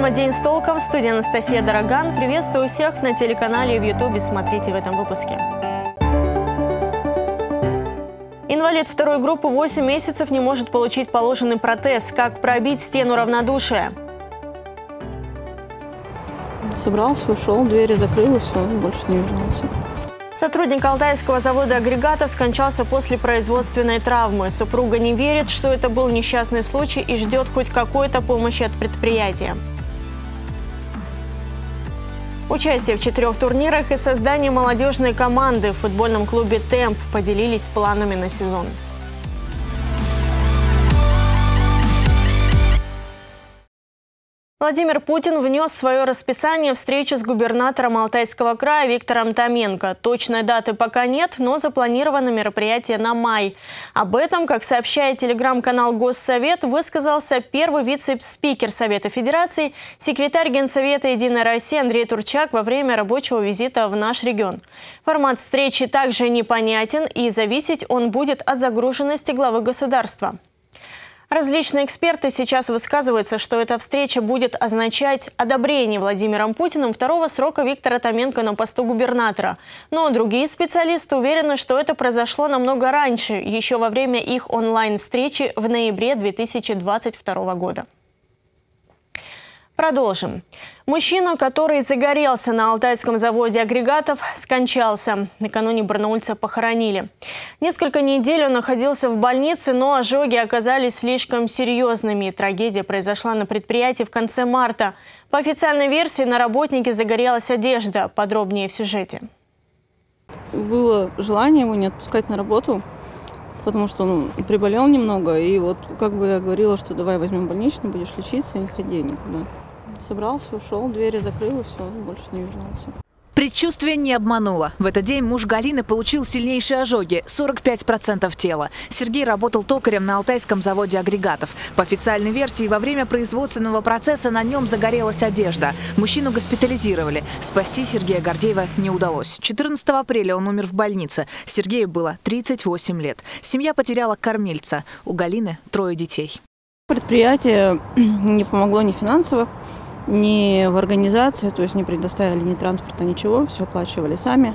Программа «День с толком», в студии Анастасия Дороган. Приветствую всех на телеканале и в Ютубе. Смотрите в этом выпуске. Инвалид второй группы 8 месяцев не может получить положенный протез. Как пробить стену равнодушия? Собрался, ушел, двери закрыл, все, больше не вернулся. Сотрудник Алтайского завода агрегатов скончался после производственной травмы. Супруга не верит, что это был несчастный случай и ждет хоть какой-то помощи от предприятия. Участие в 4 турнирах и создание молодежной команды в футбольном клубе «Темп» поделились планами на сезон. Владимир Путин внес в свое расписание встречу с губернатором Алтайского края Виктором Томенко. Точной даты пока нет, но запланировано мероприятие на май. Об этом, как сообщает телеграм-канал Госсовет, высказался первый вице-спикер Совета Федерации, секретарь Генсовета Единой России Андрей Турчак во время рабочего визита в наш регион. Формат встречи также непонятен, и зависеть он будет от загруженности главы государства. Различные эксперты сейчас высказываются, что эта встреча будет означать одобрение Владимиром Путиным второго срока Виктора Томенко на посту губернатора. Но другие специалисты уверены, что это произошло намного раньше, еще во время их онлайн-встречи в ноябре 2022 года. Продолжим. Мужчина, который загорелся на Алтайском заводе агрегатов, скончался. Накануне барнаульца похоронили. Несколько недель он находился в больнице, но ожоги оказались слишком серьезными. Трагедия произошла на предприятии в конце марта. По официальной версии, на работнике загорелась одежда. Подробнее в сюжете. Было желание его не отпускать на работу, потому что он приболел немного. И вот как бы я говорила, что давай возьмем больничный, будешь лечиться, не ходи никуда. Собрался, ушел, двери закрыл, и все, больше не вернулся. Предчувствие не обмануло. В этот день муж Галины получил сильнейшие ожоги – 45% тела. Сергей работал токарем на Алтайском заводе агрегатов. По официальной версии, во время производственного процесса на нем загорелась одежда. Мужчину госпитализировали. Спасти Сергея Гордеева не удалось. 14 апреля он умер в больнице. Сергею было 38 лет. Семья потеряла кормильца. У Галины 3 детей. Предприятие не помогло ни финансово, ни в организации, то есть не предоставили ни транспорта, ничего, все оплачивали сами.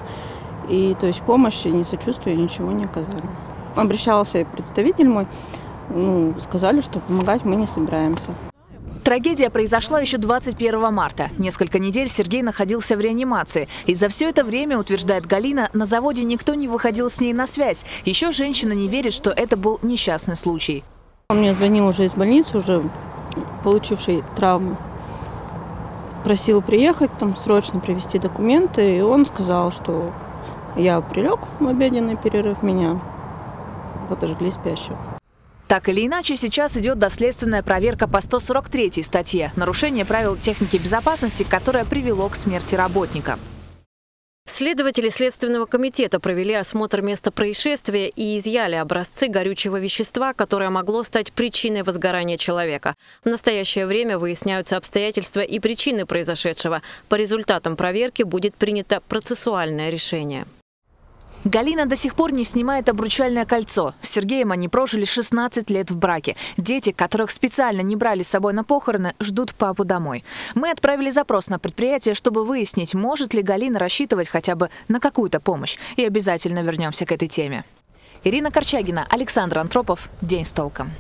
И то есть помощи, ни сочувствия, ничего не оказали. Обращался и представитель мой, сказали, что помогать мы не собираемся. Трагедия произошла еще 21 марта. Несколько недель Сергей находился в реанимации. И за все это время, утверждает Галина, на заводе никто не выходил с ней на связь. Еще женщина не верит, что это был несчастный случай. Он мне звонил уже из больницы, уже получивший травму. Просил приехать, там срочно привезти документы, и он сказал, что я прилег в обеденный перерыв, меня подожгли спящего. Так или иначе, сейчас идет доследственная проверка по 143-й статье «Нарушение правил техники безопасности», которое привело к смерти работника. Следователи Следственного комитета провели осмотр места происшествия и изъяли образцы горючего вещества, которое могло стать причиной возгорания человека. В настоящее время выясняются обстоятельства и причины произошедшего. По результатам проверки будет принято процессуальное решение. Галина до сих пор не снимает обручальное кольцо. С Сергеем они прожили 16 лет в браке. Дети, которых специально не брали с собой на похороны, ждут папу домой. Мы отправили запрос на предприятие, чтобы выяснить, может ли Галина рассчитывать хотя бы на какую-то помощь. И обязательно вернемся к этой теме. Ирина Корчагина, Александр Антропов. День с толком.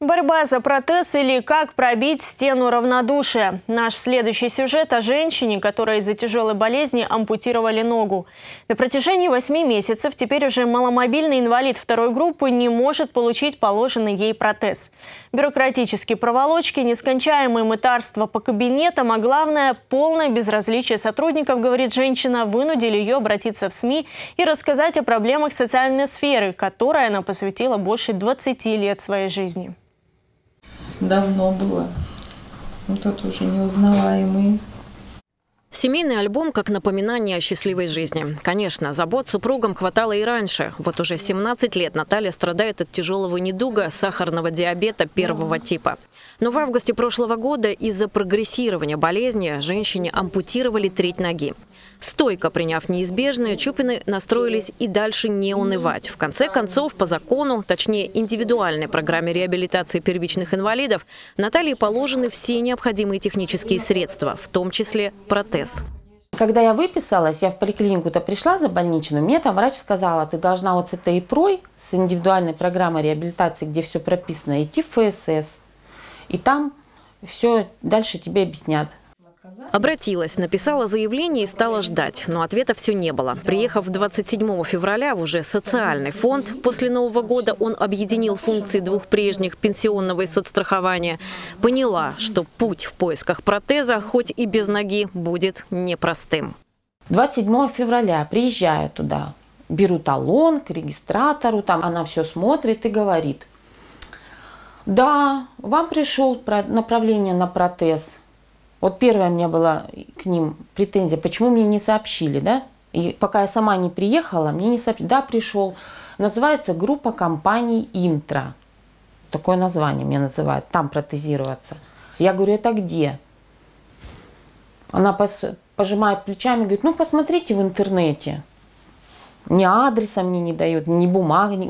Борьба за протез или как пробить стену равнодушия. Наш следующий сюжет о женщине, которая из-за тяжелой болезни ампутировали ногу. На протяжении 8 месяцев теперь уже маломобильный инвалид второй группы не может получить положенный ей протез. Бюрократические проволочки, нескончаемые мытарства по кабинетам, а главное – полное безразличие сотрудников, говорит женщина, вынудили ее обратиться в СМИ и рассказать о проблемах социальной сферы, которой она посвятила больше 20 лет своей жизни. Давно было. Вот это уже неузнаваемые. Семейный альбом как напоминание о счастливой жизни. Конечно, забот супругам хватало и раньше. Вот уже 17 лет Наталья страдает от тяжелого недуга сахарного диабета 1-го типа. Но в августе прошлого года из-за прогрессирования болезни женщине ампутировали треть ноги. Стойко приняв неизбежное, Чупины настроились и дальше не унывать. В конце концов, по закону, точнее индивидуальной программе реабилитации первичных инвалидов, Наталье положены все необходимые технические средства, в том числе протез. Когда я выписалась, я в поликлинику-то пришла за больничную, мне там врач сказала, ты должна вот с этой ИПРОЙ, с индивидуальной программой реабилитации, где все прописано, идти в ФСС, и там все дальше тебе объяснят. Обратилась, написала заявление и стала ждать, но ответа все не было. Приехав 27 февраля в уже социальный фонд, после Нового года он объединил функции двух прежних, пенсионного и соцстрахования, поняла, что путь в поисках протеза, хоть и без ноги, будет непростым. 27 февраля приезжаю туда, беру талон к регистратору, там она все смотрит и говорит, да, вам пришел направление на протез. Вот первая у меня была к ним претензия, почему мне не сообщили, да? И пока я сама не приехала, мне не сообщили. Да, пришел. Называется группа компаний «Интро». Такое название мне называют. Там протезироваться. Я говорю, это где? Она пожимает плечами, говорит, ну посмотрите в интернете. Ни адреса мне не дают, ни бумаги.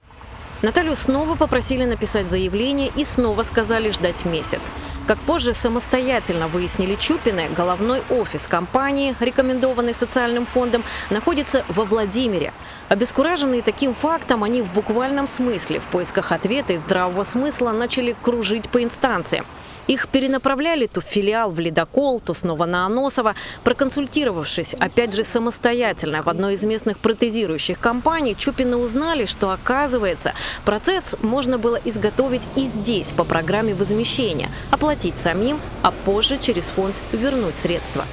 Наталью снова попросили написать заявление и снова сказали ждать месяц. Как позже самостоятельно выяснили Чупины, головной офис компании, рекомендованный социальным фондом, находится во Владимире. Обескураженные таким фактом, они в буквальном смысле в поисках ответа и здравого смысла начали кружить по инстанциям. Их перенаправляли то в филиал в Ледокол, то снова на Аносово. Проконсультировавшись, опять же самостоятельно, в одной из местных протезирующих компаний, Чупины узнали, что, оказывается, процесс можно было изготовить и здесь по программе возмещения, оплатить самим, а позже через фонд вернуть средства.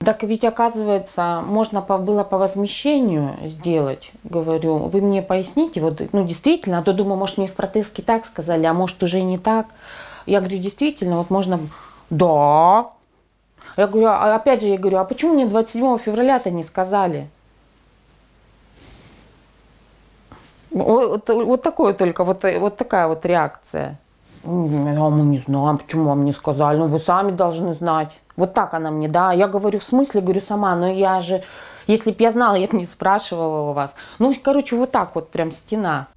Так ведь, оказывается, можно было по возмещению сделать, говорю, вы мне поясните, вот, ну действительно, а то думаю, может мне в протезке так сказали, а может уже и не так. Я говорю, действительно, вот можно... Да. Я говорю, опять же, я говорю, а почему мне 27 февраля-то не сказали? Вот такое только, вот такая вот реакция. А мы не знаем, почему вам не сказали, ну вы сами должны знать. Вот так она мне, да. Я говорю, в смысле, говорю, сама, но я же... Если бы я знала, я бы не спрашивала у вас. Ну, короче, вот так вот прям стена.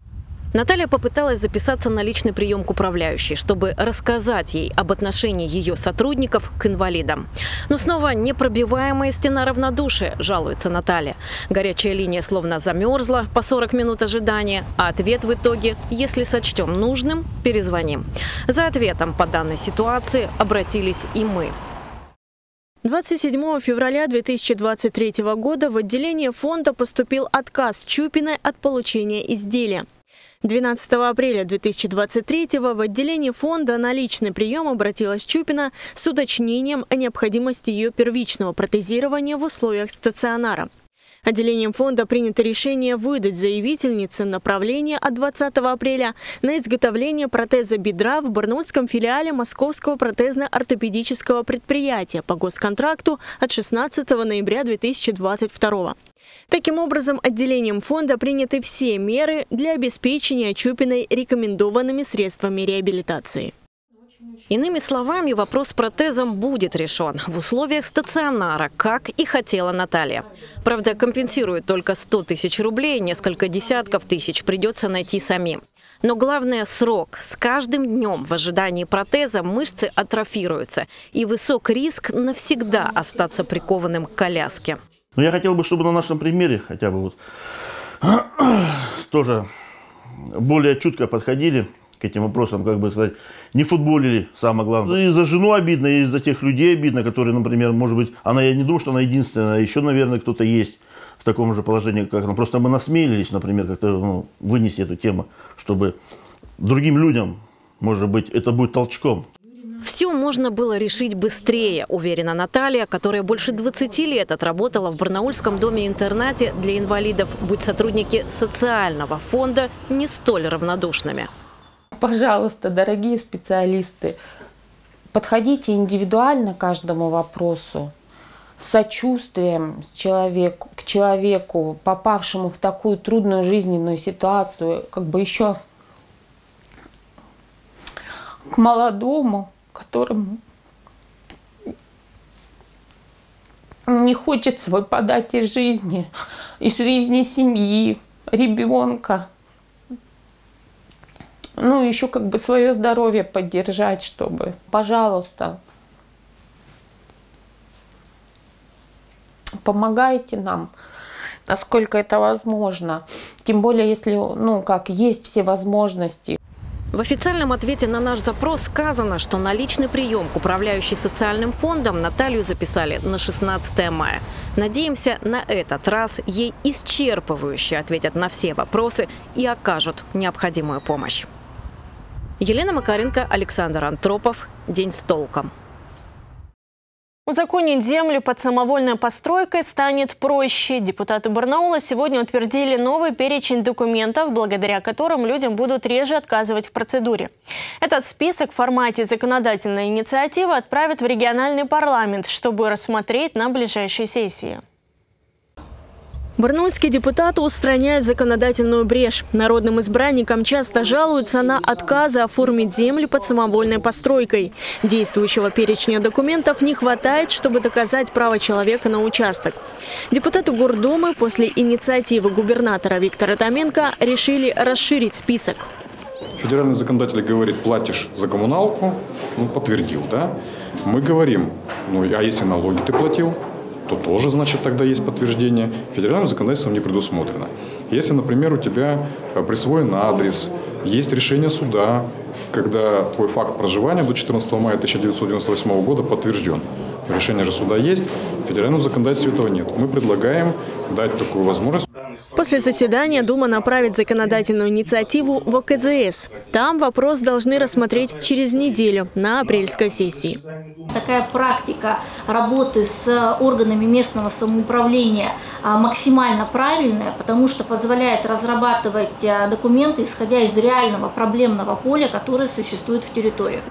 Наталья попыталась записаться на личный прием к управляющей, чтобы рассказать ей об отношении ее сотрудников к инвалидам. Но снова непробиваемая стена равнодушия, жалуется Наталья. Горячая линия словно замерзла по 40 минут ожидания, а ответ в итоге, если сочтем нужным, перезвоним. За ответом по данной ситуации обратились и мы. 27 февраля 2023 года в отделение фонда поступил отказ Чупиной от получения изделия. 12 апреля 2023-го в отделение фонда на личный прием обратилась Чупина с уточнением о необходимости ее первичного протезирования в условиях стационара. Отделением фонда принято решение выдать заявительнице направление от 20 апреля на изготовление протеза бедра в барнаульском филиале Московского протезно-ортопедического предприятия по госконтракту от 16 ноября 2022 года. Таким образом, отделением фонда приняты все меры для обеспечения Чупиной рекомендованными средствами реабилитации. Иными словами, вопрос с протезом будет решен в условиях стационара, как и хотела Наталья. Правда, компенсирует только 100 тысяч рублей, несколько десятков тысяч придется найти самим. Но главное – срок. С каждым днем в ожидании протеза мышцы атрофируются, и высок риск навсегда остаться прикованным к коляске. Но я хотел бы, чтобы на нашем примере хотя бы вот тоже более чутко подходили к этим вопросам, как бы сказать, не футболили, самое главное. И за жену обидно, и за тех людей обидно, которые, например, может быть, она, я не думаю, что она единственная, еще, наверное, кто-то есть в таком же положении, как она. Просто мы насмелились, например, как-то вынести эту тему, чтобы другим людям, может быть, это будет толчком. Все можно было решить быстрее, уверена Наталья, которая больше 20 лет отработала в Барнаульском доме-интернате для инвалидов. Будь сотрудники социального фонда не столь равнодушными. Пожалуйста, дорогие специалисты, подходите индивидуально к каждому вопросу, с сочувствием к человеку, попавшему в такую трудную жизненную ситуацию, как бы еще к молодому. которому не хочется выпадать из жизни семьи, ребенка. Ну, еще как бы свое здоровье поддержать, чтобы, пожалуйста, помогайте нам, насколько это возможно. Тем более, если, ну, как есть все возможности. В официальном ответе на наш запрос сказано, что на личный прием к управляющей социальным фондом Наталью записали на 16 мая. Надеемся, на этот раз ей исчерпывающе ответят на все вопросы и окажут необходимую помощь. Елена Макаренко, Александр Антропов. День с толком. Узаконить землю под самовольной постройкой станет проще. Депутаты Барнаула сегодня утвердили новый перечень документов, благодаря которым людям будут реже отказывать в процедуре. Этот список в формате законодательной инициативы отправят в региональный парламент, чтобы рассмотреть на ближайшей сессии. Барнаульские депутаты устраняют законодательную брешь. Народным избранникам часто жалуются на отказы оформить землю под самовольной постройкой. Действующего перечня документов не хватает, чтобы доказать право человека на участок. Депутаты Гордумы после инициативы губернатора Виктора Томенко решили расширить список. Федеральный законодатель говорит, платишь за коммуналку, ну, подтвердил, да? Мы говорим, ну а если налоги ты платил? То тоже, значит, тогда есть подтверждение. Федеральным законодательством не предусмотрено. Если, например, у тебя присвоен адрес, есть решение суда, когда твой факт проживания до 14 мая 1998 года подтвержден. Решение же суда есть, в федеральном законодательстве этого нет. Мы предлагаем дать такую возможность. После заседания Дума направит законодательную инициативу в ОКЗС. Там вопрос должны рассмотреть через неделю на апрельской сессии. Такая практика работы с органами местного самоуправления максимально правильная, потому что позволяет разрабатывать документы, исходя из реального проблемного поля, которое существует в территориях.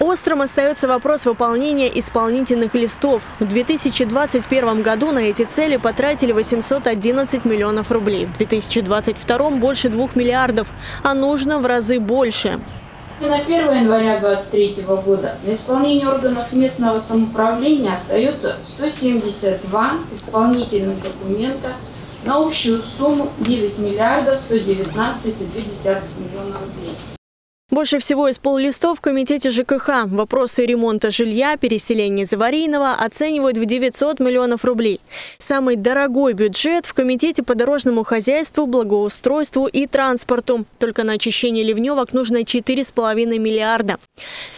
Острым остается вопрос выполнения исполнительных листов. В 2021 году на эти цели потратили 811 миллионов рублей. В 2022 больше 2 миллиардов, а нужно в разы больше. На 1 января 2023 года на исполнение органов местного самоуправления остается 172 исполнительных документа на общую сумму 9 миллиардов 119,2 миллиона рублей. Больше всего из поллистов в комитете ЖКХ. Вопросы ремонта жилья, переселения из аварийного оценивают в 900 миллионов рублей. Самый дорогой бюджет в комитете по дорожному хозяйству, благоустройству и транспорту. Только на очищение ливневок нужно 4,5 миллиарда.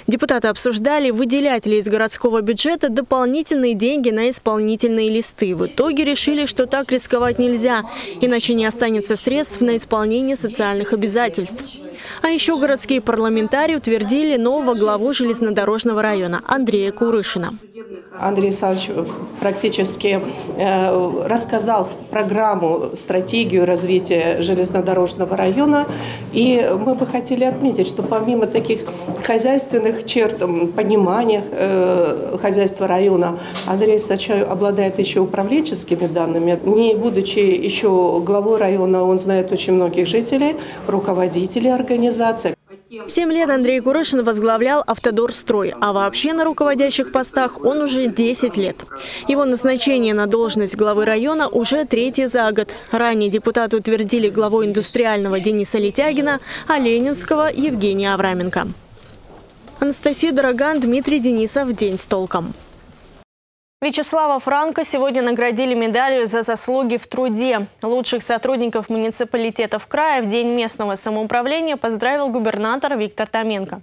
Депутаты обсуждали, выделять ли из городского бюджета дополнительные деньги на исполнительные листы. В итоге решили, что так рисковать нельзя, иначе не останется средств на исполнение социальных обязательств. А еще городские парламентарии утвердили нового главу железнодорожного района Андрея Курышина. Андрей Сачев практически рассказал программу, стратегию развития железнодорожного района. И мы бы хотели отметить, что помимо таких хозяйственных черт, понимания хозяйства района, Андрей Сачев обладает еще управленческими данными. Не будучи еще главой района, он знает очень многих жителей, руководителей организаций. 7 лет Андрей Курышин возглавлял «Автодорстрой», а вообще на руководящих постах он уже 10 лет. Его назначение на должность главы района уже третье за год. Ранее депутаты утвердили главу индустриального Дениса Летягина, а ленинского Евгения Авраменко. Анастасия Дороган, Дмитрий Денисов. День с толком. Вячеслава Франко сегодня наградили медалью за заслуги в труде. Лучших сотрудников муниципалитетов края в День местного самоуправления поздравил губернатор Виктор Томенко.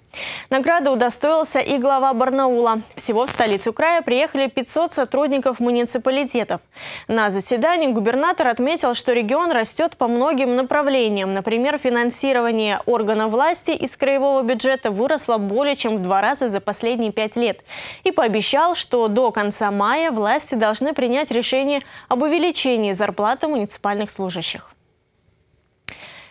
Награды удостоился и глава Барнаула. Всего в столицу края приехали 500 сотрудников муниципалитетов. На заседании губернатор отметил, что регион растет по многим направлениям. Например, финансирование органов власти из краевого бюджета выросло более чем в 2 раза за последние 5 лет. И пообещал, что до конца мая власти должны принять решение об увеличении зарплаты муниципальных служащих.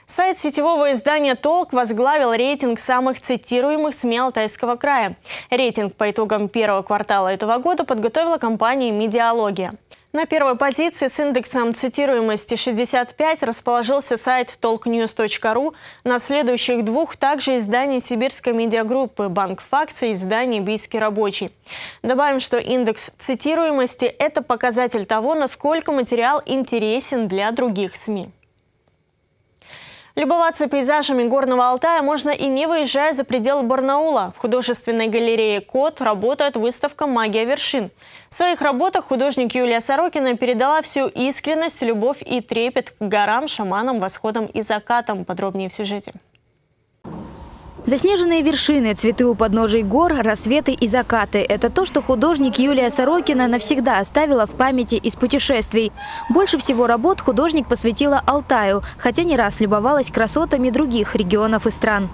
Сайт сетевого издания «Толк» возглавил рейтинг самых цитируемых СМИ Алтайского края. Рейтинг по итогам 1-го квартала этого года подготовила компания «Медиалогия». На первой позиции с индексом цитируемости 65 расположился сайт толкньюз.ру. На следующих двух также издание сибирской медиагруппы «Банк Факса» и издание «Бийский рабочий». Добавим, что индекс цитируемости – это показатель того, насколько материал интересен для других СМИ. Любоваться пейзажами горного Алтая можно и не выезжая за пределы Барнаула. В художественной галерее «Код» работает выставка «Магия вершин». В своих работах художник Юлия Сорокина передала всю искренность, любовь и трепет к горам, шаманам, восходам и закатам. Подробнее в сюжете. Заснеженные вершины, цветы у подножий гор, рассветы и закаты – это то, что художник Юлия Сорокина навсегда оставила в памяти из путешествий. Больше всего работ художник посвятила Алтаю, хотя не раз любовалась красотами других регионов и стран.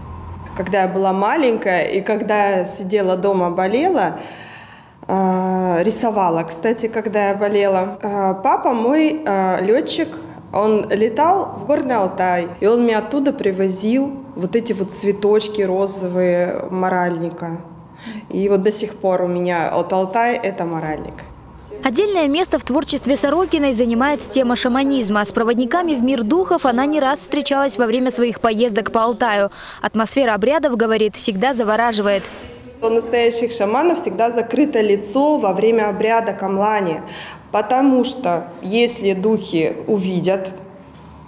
Когда я была маленькая и когда сидела дома, болела, рисовала. Кстати, когда я болела, папа мой летчик. Он летал в Горный Алтай, и он меня оттуда привозил вот эти вот цветочки розовые моральника. И вот до сих пор у меня от Алтая это моральник. Отдельное место в творчестве Сорокиной занимает тема шаманизма. С проводниками в мир духов она не раз встречалась во время своих поездок по Алтаю. Атмосфера обрядов, говорит, всегда завораживает. У настоящих шаманов всегда закрыто лицо во время обряда камлани, потому что если духи увидят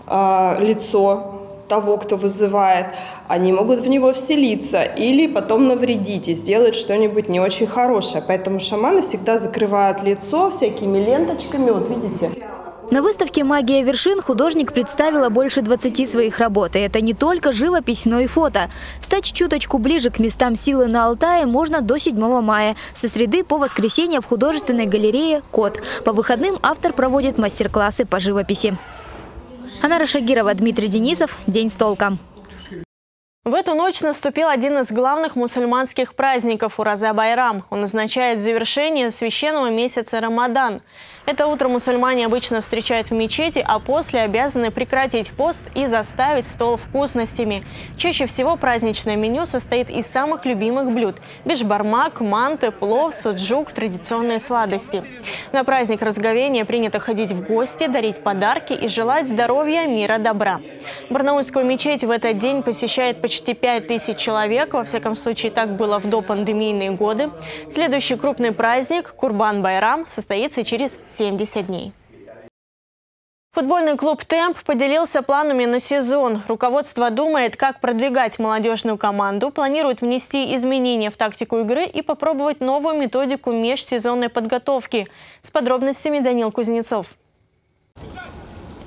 лицо того, кто вызывает, они могут в него вселиться или потом навредить и сделать что-нибудь не очень хорошее. Поэтому шаманы всегда закрывают лицо всякими ленточками, вот видите. На выставке «Магия вершин» художник представила больше 20 своих работ. И это не только живопись, но и фото. Стать чуточку ближе к местам силы на Алтае можно до 7 мая. Со среды по воскресенье в художественной галерее «Код». По выходным автор проводит мастер-классы по живописи. Анара Шагирова, Дмитрий Денисов. День с толком. В эту ночь наступил один из главных мусульманских праздников – Ураза-Байрам. Он означает завершение священного месяца Рамадан. Это утро мусульмане обычно встречают в мечети, а после обязаны прекратить пост и заставить стол вкусностями. Чаще всего праздничное меню состоит из самых любимых блюд – бешбармак, манты, плов, суджук, традиционные сладости. На праздник разговения принято ходить в гости, дарить подарки и желать здоровья, мира, добра. Барнаульскую мечеть в этот день посещает почти 5000 человек, во всяком случае так было в допандемийные годы. Следующий крупный праздник – Курбан-Байрам – состоится через 70 дней. Футбольный клуб «Темп» поделился планами на сезон. Руководство думает, как продвигать молодежную команду, планирует внести изменения в тактику игры и попробовать новую методику межсезонной подготовки. С подробностями Даниил Кузнецов.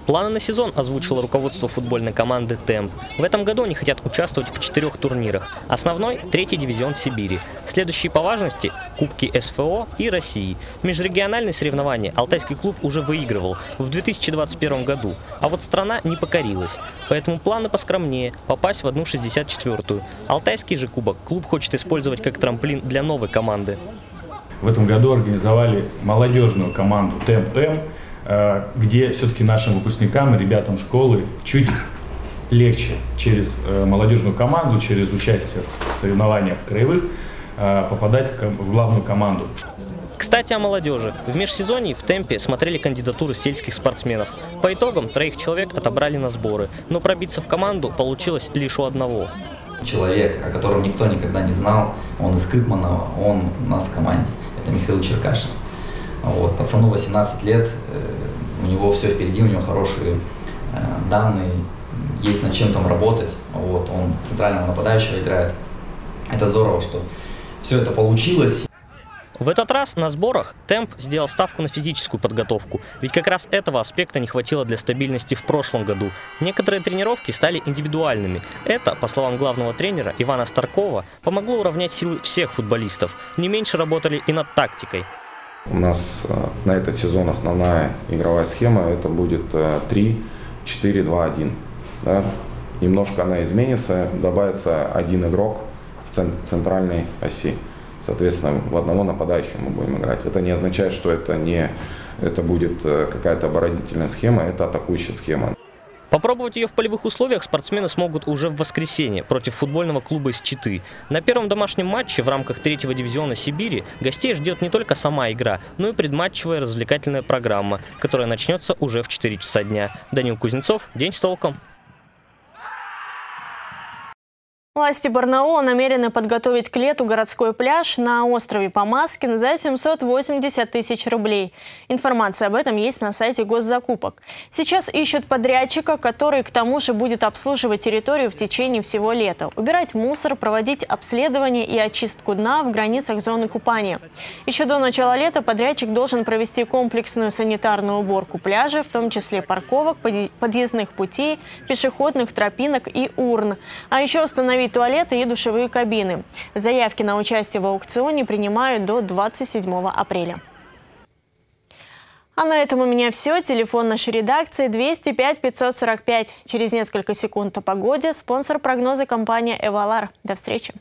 Планы на сезон озвучило руководство футбольной команды «Темп». В этом году они хотят участвовать в 4 турнирах. Основной – 3-й дивизион Сибири. Следующие по важности – Кубки СФО и России. Межрегиональные соревнования алтайский клуб уже выигрывал в 2021 году. А вот страна не покорилась. Поэтому планы поскромнее – попасть в 1/64-ю. Алтайский же кубок клуб хочет использовать как трамплин для новой команды. В этом году организовали молодежную команду «Темп-М», где все-таки нашим выпускникам и ребятам школы чуть легче через молодежную команду, через участие в соревнованиях краевых попадать в главную команду. Кстати, о молодежи. В межсезонье в «Темпе» смотрели кандидатуры сельских спортсменов. По итогам 3 человек отобрали на сборы, но пробиться в команду получилось лишь у одного. Человек, о котором никто никогда не знал, он из Кытманова, он у нас в команде. Это Михаил Черкашин. Вот, пацану 18 лет, у него все впереди, у него хорошие данные, есть над чем там работать. Вот, он центрального нападающего играет. Это здорово, что все это получилось. В этот раз на сборах «Темп» сделал ставку на физическую подготовку, ведь как раз этого аспекта не хватило для стабильности в прошлом году. Некоторые тренировки стали индивидуальными. Это, по словам главного тренера Ивана Старкова, помогло уравнять силы всех футболистов. Не меньше работали и над тактикой. У нас на этот сезон основная игровая схема, это будет 3-4-2-1. Да? Немножко она изменится, добавится один игрок в центральной оси. Соответственно, в одного нападающего мы будем играть. Это не означает, что это будет какая-то оборонительная схема, это атакующая схема. По Попробовать ее в полевых условиях спортсмены смогут уже в воскресенье против футбольного клуба из Читы. На первом домашнем матче в рамках 3-го дивизиона Сибири гостей ждет не только сама игра, но и предматчевая развлекательная программа, которая начнется уже в 4 часа дня. Даниил Кузнецов, «День с толком». Власти Барнаула намерены подготовить к лету городской пляж на острове Помазкин за 780 тысяч рублей. Информация об этом есть на сайте госзакупок. Сейчас ищут подрядчика, который к тому же будет обслуживать территорию в течение всего лета, убирать мусор, проводить обследование и очистку дна в границах зоны купания. Еще до начала лета подрядчик должен провести комплексную санитарную уборку пляжа, в том числе парковок, подъездных путей, пешеходных тропинок и урн. А еще установить туалеты и душевые кабины. Заявки на участие в аукционе принимают до 27 апреля. А на этом у меня все. Телефон нашей редакции 205 545. Через несколько секунд о погоде. Спонсор прогноза — компания «Эвалар». До встречи.